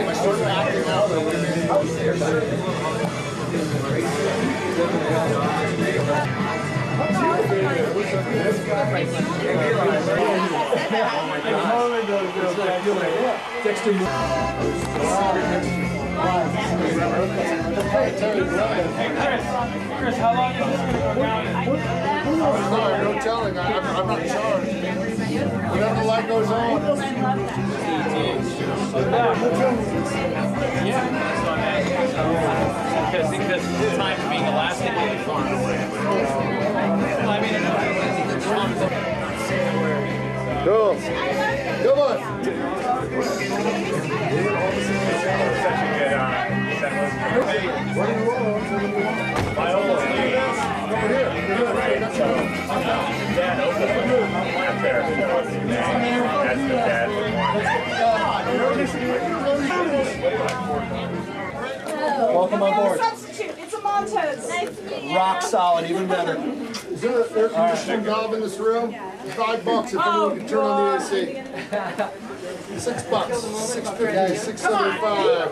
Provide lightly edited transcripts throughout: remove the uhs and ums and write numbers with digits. Chris, how long is this going to go down? No telling. I'm not charged. Whatever the light goes on. Yeah. Because this time being elastic is far away. Cool. Come on. Welcome aboard. Substitute. It's a Montes. Nice to meet you. Rock solid, even better. Is there an air conditioning valve in this room? Yeah. $5 if anyone can turn on the AC. $6. $6.50. $6.75.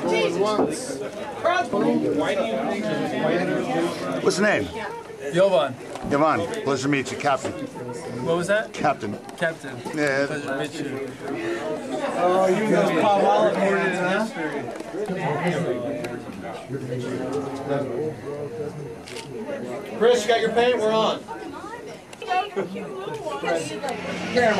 Rolling once. What's the name? Jovan. Jovan, pleasure to meet you, Captain. What was that? Captain. Captain. Yeah. Pleasure to meet you. Oh, you guys pop all the morning, huh? Chris, you got your paint? We're on. Yeah.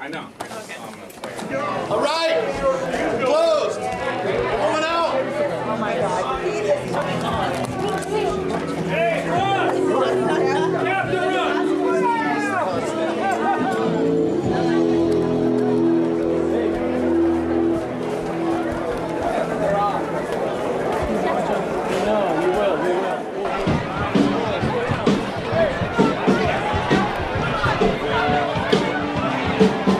I know. Okay. All right. Closed. Coming out. Oh my God. Hey, run! Captain, run! No, we will. We will.